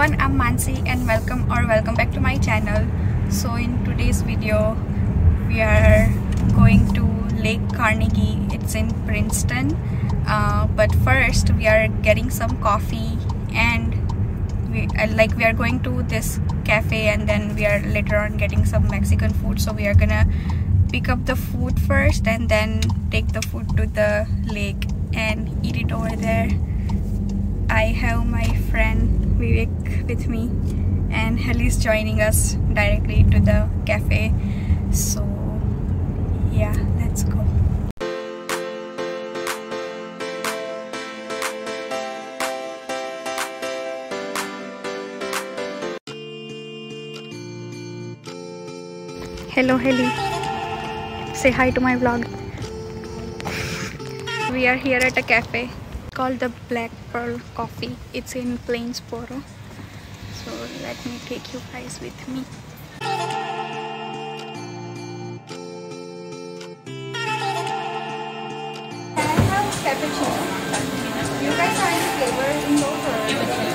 everyone, I'm Mansi and welcome back to my channel. So in today's video we are going to Lake Carnegie. It's in Princeton, but first we are getting some coffee and we are going to this cafe, and then we are later on getting some Mexican food. So we are gonna pick up the food first and then take the food to the lake and eat it over there. I have my friend Vivek with me and Heli's joining us directly to the cafe. So yeah, let's go. Hello Heli, say hi to my vlog. We are here at a cafe called the Black Pearl Coffee. It's in Plainsboro. So let me take you guys with me. Can I have cappuccino? You guys are in flavor in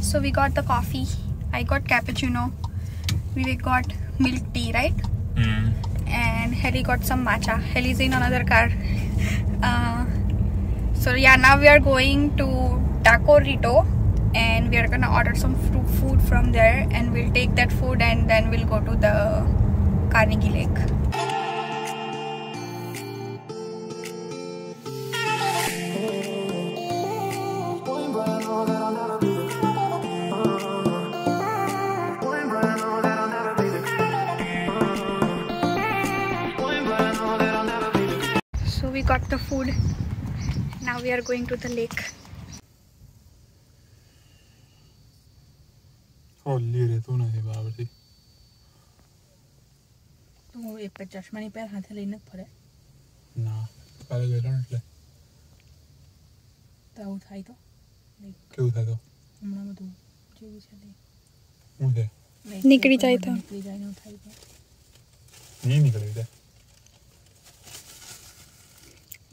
So we got the coffee. I got cappuccino. We got milk tea, right? Mm. And Heli got some matcha. Heli's in another car. So yeah, now we are going to Taco Rito and we are gonna order some food from there, and we'll take that food and then we'll go to the Carnegie Lake. We got the food. Now we are going to the lake.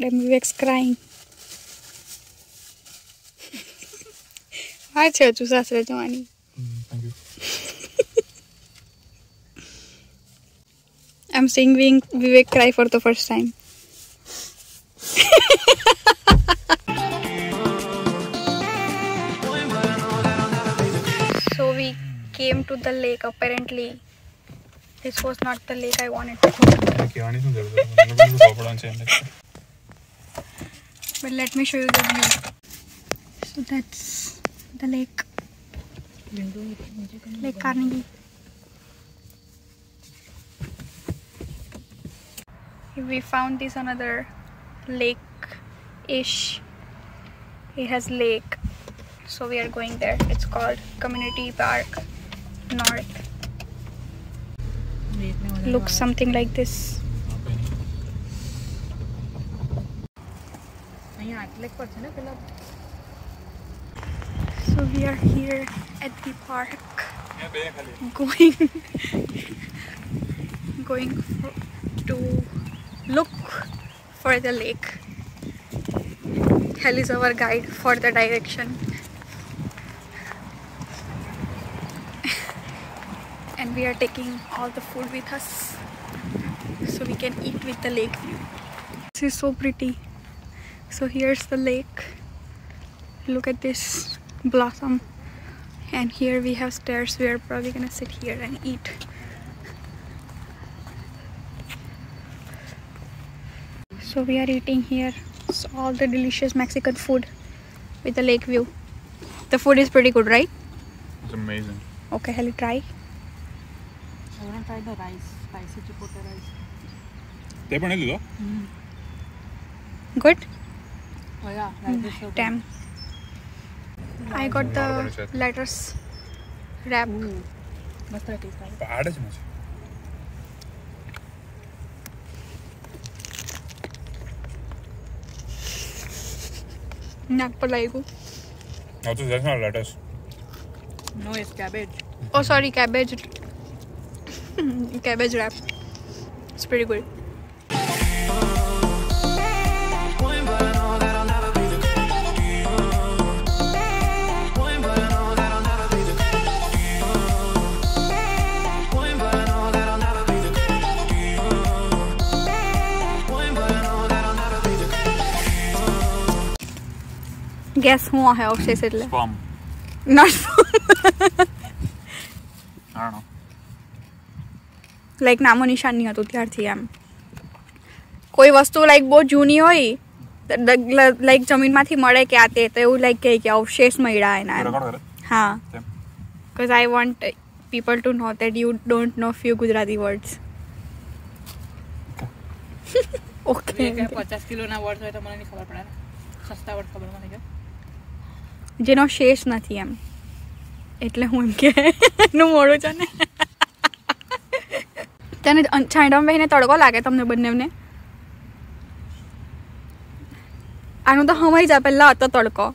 Then Vivek's crying. Thank you. I'm seeing Vivek cry for the first time. So we came to the lake. Apparently this was not the lake I wanted to go. But let me show you the view. So that's the lake. Lake Carnegie. We found this another lake-ish. It has lake. So we are going there. It's called Community Park North. Looks something like this. So we are here at the park, going to look for the lake. Hel is our guide for the direction. And we are taking all the food with us so we can eat with the lake view. This is so pretty. So here's the lake. Look at this blossom. And here we have stairs. We are probably gonna sit here and eat. So we are eating here. It's all the delicious Mexican food with the lake view. The food is pretty good, right? It's amazing. Okay, Heli, try. I wanna try the rice, spicy chipotle rice. Mm. Good? Oh yeah, so damn. I got the lettuce wrap. No, that's not lettuce. No, it's cabbage. Oh, sorry, cabbage. Cabbage wrap. It's pretty good. Guess who I have obsessed with? Spam. Not spam. I don't know. Like namo nishan nahi hota tyarthi am. Koi vastu like bahut juni hoy like jamin mathi male ke aate to evu like ke ke avshesh malya ena. Ha. Cuz I want people to know that you don't know few Gujarati words. Okay. 50 kilo na words hoy to mane nahi khabar padana. Sasta word khabar mane ke. जेनो शेष नहीं हम એટલે હું એમ કે નું મોડું છે ને તને છાંયડામાં બેહીને તડકો લાગે તમને બંનેને આનું તો હમાઈ જા પહેલા હતો તડકો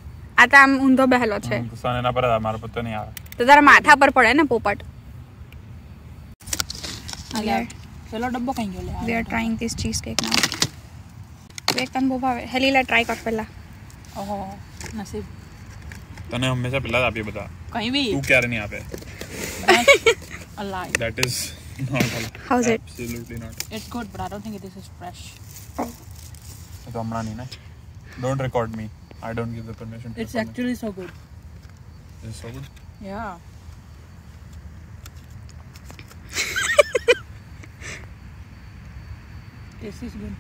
આ તો આમ ઊંધો બેહેલો છે સન એના પર મારા પર તો નહીં આવે તો તારા માથા પર પડે ને પોપટ અલ્યા પેલો ડબ્બો કઈ ગયો લે we are trying this cheesecake now વેકન બોભાવે હેલીલા ટ્રાય કર પહેલા ઓહો નસીબ तने हमेशा पिला आप ये बता कहीं भी तू क्या नहीं आप है alive that is not alive. How is it? Absolutely not. It's good but I don't think this is fresh. तो हमरा नहीं ना don't record me. I don't give the permission. It's actually so good. It's so good. Yeah. This is good.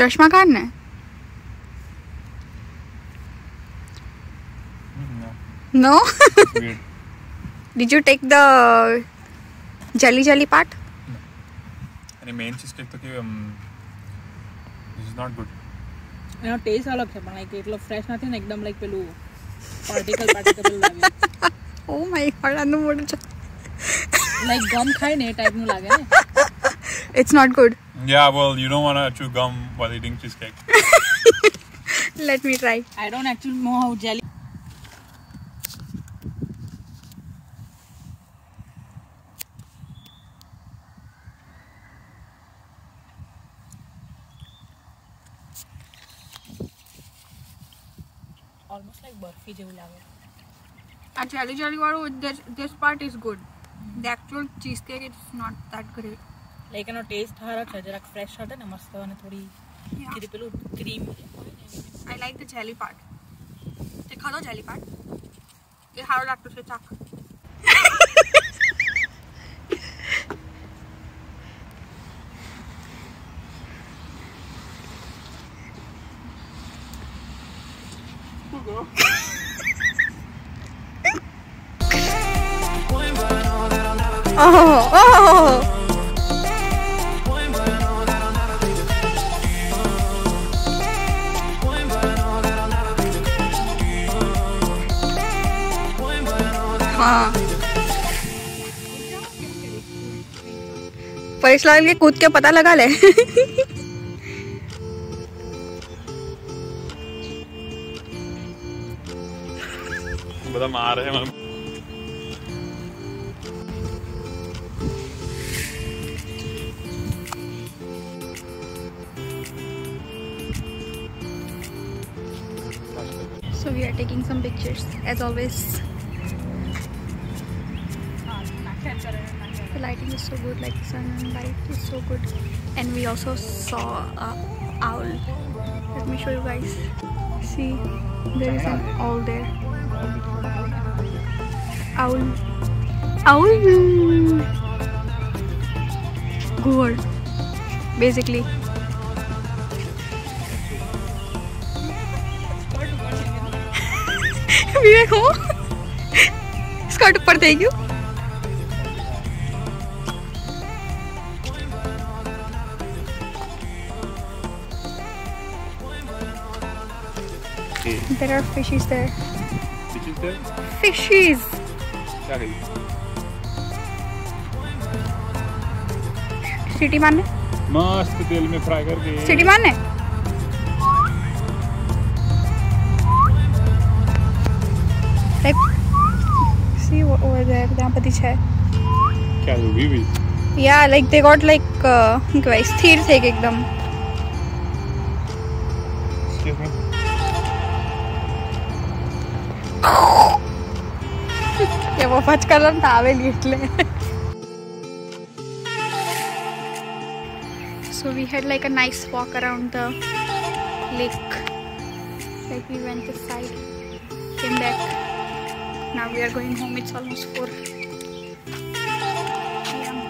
चश्मा काढना है No. Weird. Did you take the jelly part? No. And the main cheesecake to give this is not good. You know taste alag hai, but like it lo fresh nahi na ekdam like pelu particle lage. Oh my god, anu modu like gum khai ne type nu lage na. It's not good. Yeah, well, you don't want to chew gum while eating cheesecake. Let me try. I don't actually know how jelly almost like burfi જેવું લાગે આ jelly વાળું this part is good the actual cheesecake it's not that great like એનો taste સારો છે જરા fresh હતો ને મસ્ત અને થોડી કીધી પેલું cream I like the jelly part તે ખાધો jelly part એ સારો લાગતો છે ચાક Oh! परिश्रम के कूद के पता लगा ले बड़ा मार है mummy So we are taking some pictures as always. The lighting is so good, like sunlight is so good, and we also saw an owl. Let me show you guys. See, there is an owl there. Owl, owl, gourd, basically. Vivek ho skirt upar de gyu there are fishies there fishies kya gayi city man ne mast tel mein fry karke city man ne see over there, Ganpati Chai. क्या movie भी? Yeah, like they got like क्या स्थिर थे एकदम. ये वो पचकलम तावे लीटले. So we had like a nice walk around the lake. Like we went this side, came back. Now we are going home. It's almost 4 p.m.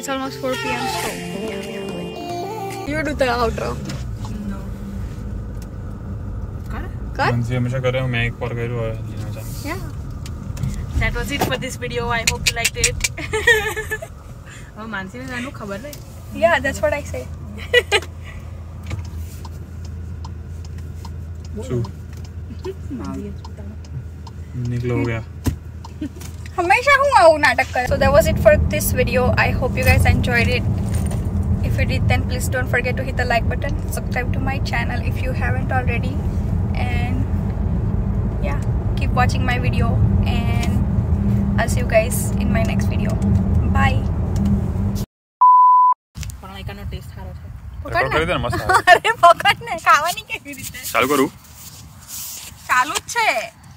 It's almost 4 p.m. So yeah, we are going. You do the outro. No. Kar? Yeah. That was it for this video. I hope you liked it. Yeah, that's what I say. True. So that was it for this video. I hope you guys enjoyed it. If you did, then please don't forget to hit the like button. Subscribe to my channel if you haven't already. And yeah, keep watching my video. And I'll see you guys in my next video. Bye. Test हारो है पकड़ कर दे ना मस्त अरे पकड़ ने खावा नहीं के गिरते चालू करू चालू छे